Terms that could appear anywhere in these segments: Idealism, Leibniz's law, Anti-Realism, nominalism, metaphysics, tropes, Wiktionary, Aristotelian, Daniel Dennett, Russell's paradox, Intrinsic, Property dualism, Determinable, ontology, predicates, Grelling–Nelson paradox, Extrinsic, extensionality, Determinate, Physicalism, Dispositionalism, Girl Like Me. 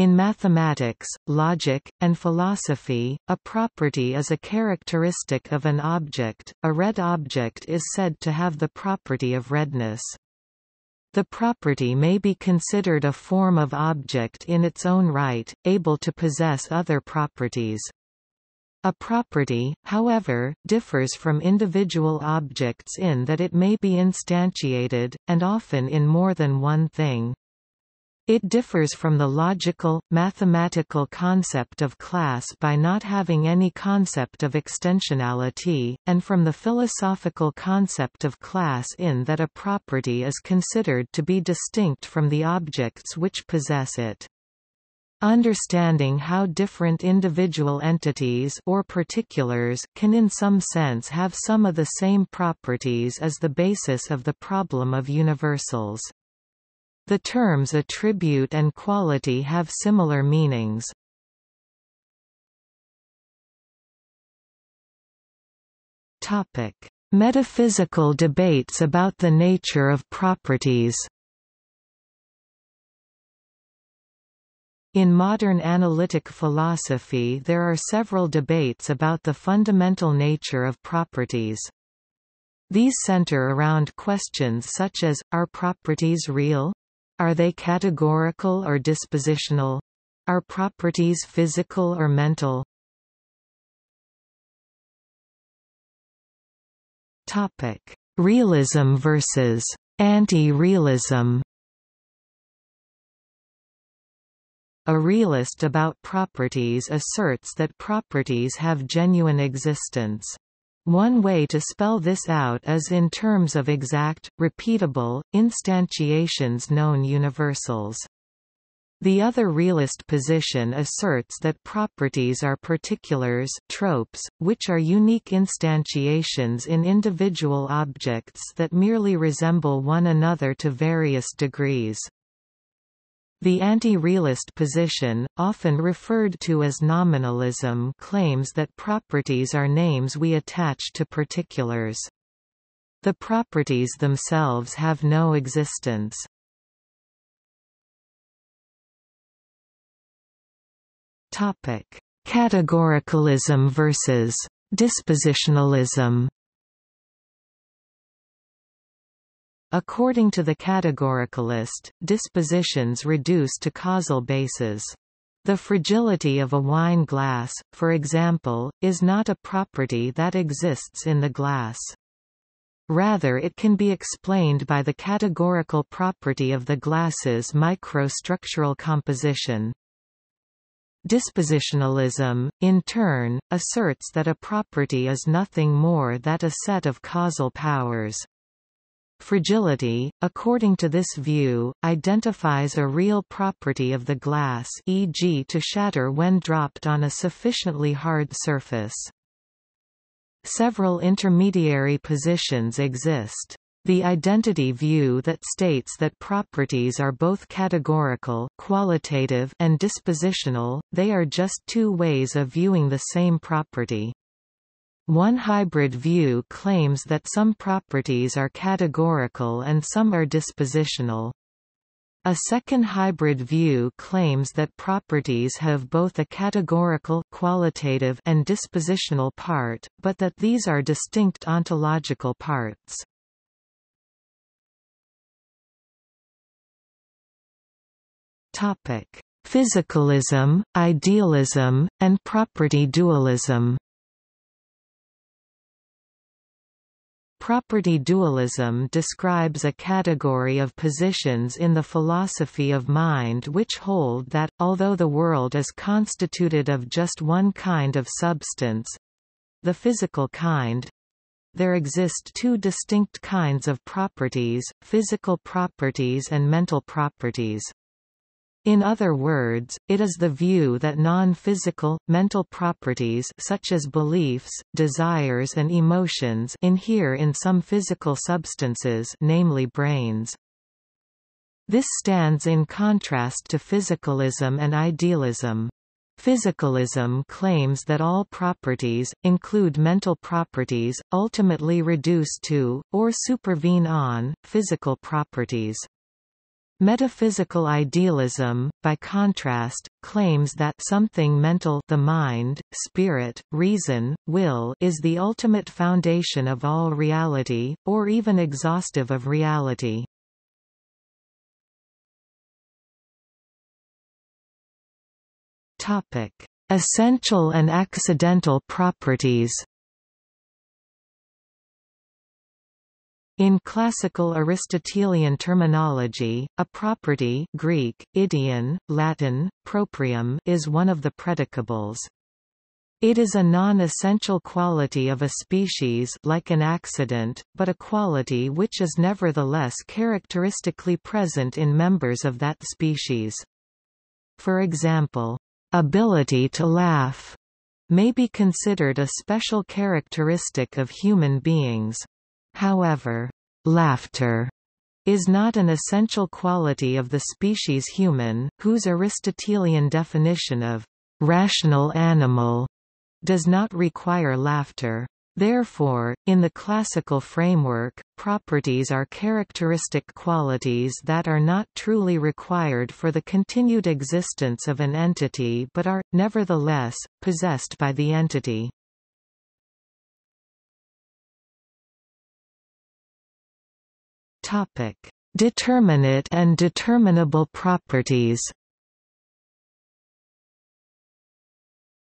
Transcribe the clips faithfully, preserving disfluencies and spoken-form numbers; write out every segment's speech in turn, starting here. In mathematics, logic, and philosophy, a property is a characteristic of an object. A red object is said to have the property of redness. The property may be considered a form of object in its own right, able to possess other properties. A property, however, differs from individual objects in that it may be instantiated, and often in more than one thing. It differs from the logical, mathematical concept of class by not having any concept of extensionality, and from the philosophical concept of class in that a property is considered to be distinct from the objects which possess it. Understanding how different individual entities or particulars can in some sense have some of the same properties is the basis of the problem of universals. The terms attribute and quality have similar meanings. Topic: Metaphysical debates about the nature of properties. In modern analytic philosophy, there are several debates about the fundamental nature of properties. These center around questions such as, are properties real? Are they categorical or dispositional? Are properties physical or mental? Topic: Realism versus anti-realism. A realist about properties asserts that properties have genuine existence. One way to spell this out is in terms of exact, repeatable, instantiations known universals. The other realist position asserts that properties are particulars, tropes, which are unique instantiations in individual objects that merely resemble one another to various degrees. The anti-realist position, often referred to as nominalism, claims that properties are names we attach to particulars. The properties themselves have no existence. Topic: Categoricalism versus dispositionalism. According to the categoricalist, dispositions reduce to causal bases. The fragility of a wine glass, for example, is not a property that exists in the glass. Rather, it can be explained by the categorical property of the glass's microstructural composition. Dispositionalism, in turn, asserts that a property is nothing more than a set of causal powers. Fragility, according to this view, identifies a real property of the glass, for example to shatter when dropped on a sufficiently hard surface. Several intermediary positions exist. The identity view that states that properties are both categorical, qualitative, and dispositional, they are just two ways of viewing the same property. One hybrid view claims that some properties are categorical and some are dispositional. A second hybrid view claims that properties have both a categorical, qualitative, and dispositional part, but that these are distinct ontological parts. Topic: Physicalism, idealism, and property dualism. Property dualism describes a category of positions in the philosophy of mind which hold that, although the world is constituted of just one kind of substance—the physical kind—there exist two distinct kinds of properties, physical properties and mental properties. In other words, it is the view that non-physical, mental properties such as beliefs, desires and emotions inhere in some physical substances, namely brains. This stands in contrast to physicalism and idealism. Physicalism claims that all properties, include mental properties, ultimately reduce to, or supervene on, physical properties. Metaphysical idealism, by contrast, claims that something mental, the mind, spirit, reason, will, is the ultimate foundation of all reality, or even exhaustive of reality. Topic: Essential and accidental properties. In classical Aristotelian terminology, a property (Greek, idion, Latin, proprium) is one of the predicables. It is a non-essential quality of a species like an accident, but a quality which is nevertheless characteristically present in members of that species. For example, ability to laugh may be considered a special characteristic of human beings. However, laughter is not an essential quality of the species human, whose Aristotelian definition of rational animal does not require laughter. Therefore, in the classical framework, properties are characteristic qualities that are not truly required for the continued existence of an entity but are, nevertheless, possessed by the entity. Topic: Determinate and determinable properties.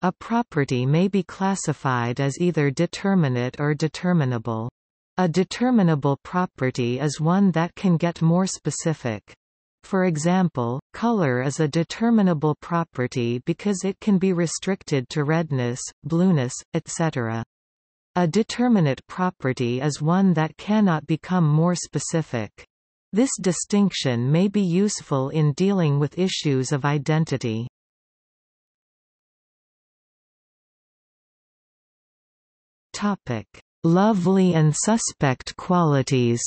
A property may be classified as either determinate or determinable. A determinable property is one that can get more specific. For example, color is a determinable property because it can be restricted to redness, blueness, et cetera. A determinate property is one that cannot become more specific. This distinction may be useful in dealing with issues of identity. Topic: Lovely and suspect qualities.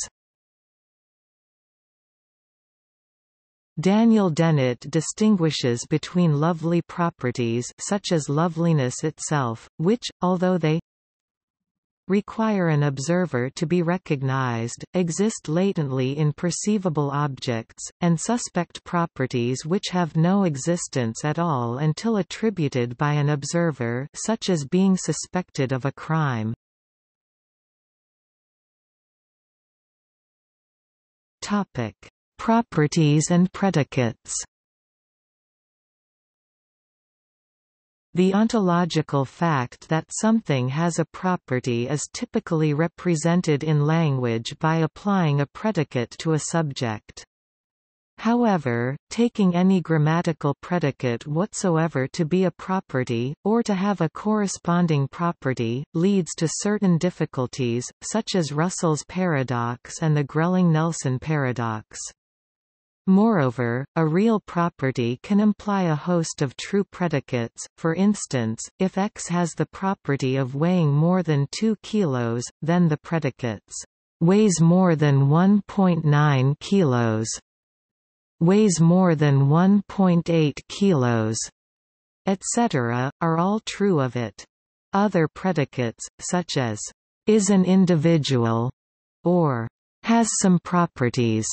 Daniel Dennett distinguishes between lovely properties such as loveliness itself, which, although they require an observer to be recognized, exist latently in perceivable objects, and suspect properties which have no existence at all until attributed by an observer, such as being suspected of a crime. Topic: Properties and predicates. The ontological fact that something has a property is typically represented in language by applying a predicate to a subject. However, taking any grammatical predicate whatsoever to be a property, or to have a corresponding property, leads to certain difficulties, such as Russell's paradox and the Grelling–Nelson paradox. Moreover, a real property can imply a host of true predicates. For instance, if X has the property of weighing more than two kilos, then the predicates weighs more than one point nine kilos, weighs more than one point eight kilos, et cetera, are all true of it. Other predicates, such as is an individual or has some properties,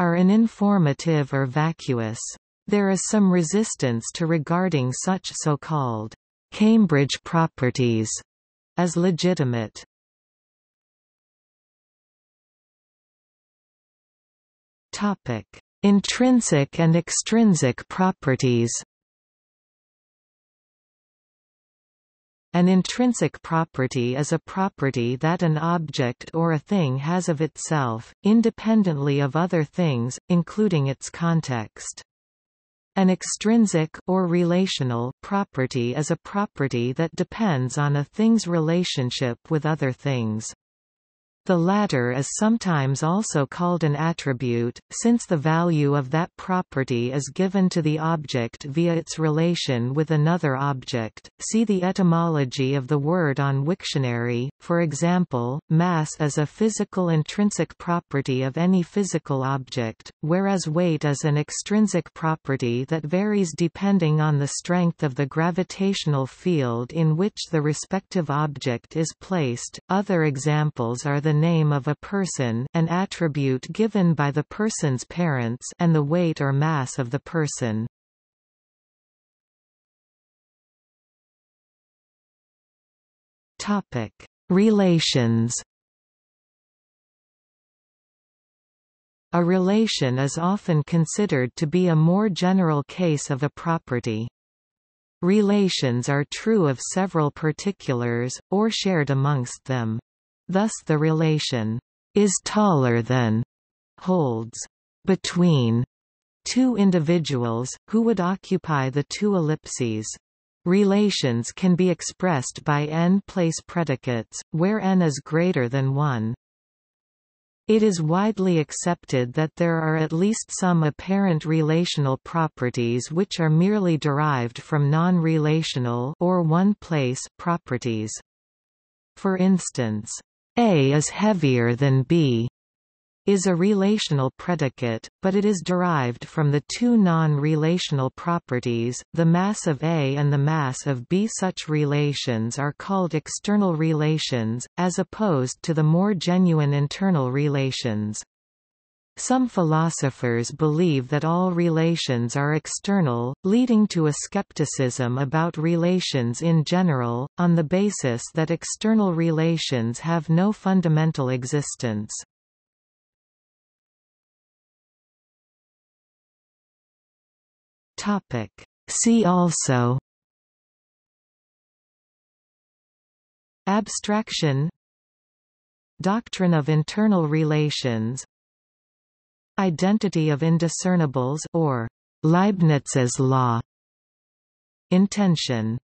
are uninformative or vacuous. There is some resistance to regarding such so-called Cambridge properties as legitimate. Topic: Intrinsic and extrinsic properties. An intrinsic property is a property that an object or a thing has of itself, independently of other things, including its context. An extrinsic or relational property is a property that depends on a thing's relationship with other things. The latter is sometimes also called an attribute, since the value of that property is given to the object via its relation with another object. See the etymology of the word on Wiktionary. For example, mass is a physical intrinsic property of any physical object, whereas weight is an extrinsic property that varies depending on the strength of the gravitational field in which the respective object is placed. Other examples are the the name of a person, an attribute given by the person's parents, and the weight or mass of the person. Topic: Relations. A relation is often considered to be a more general case of a property. Relations are true of several particulars, or shared amongst them. Thus the relation, is taller than, holds, between, two individuals, who would occupy the two ellipses. Relations can be expressed by n-place predicates, where n is greater than one. It is widely accepted that there are at least some apparent relational properties which are merely derived from non-relational or one-place properties. For instance, A is heavier than B is a relational predicate, but it is derived from the two non-relational properties, the mass of A and the mass of B. Such relations are called external relations, as opposed to the more genuine internal relations. Some philosophers believe that all relations are external, leading to a skepticism about relations in general, on the basis that external relations have no fundamental existence. See also: Abstraction, Doctrine of internal relations, Identity of indiscernibles or Leibniz's law, Intention.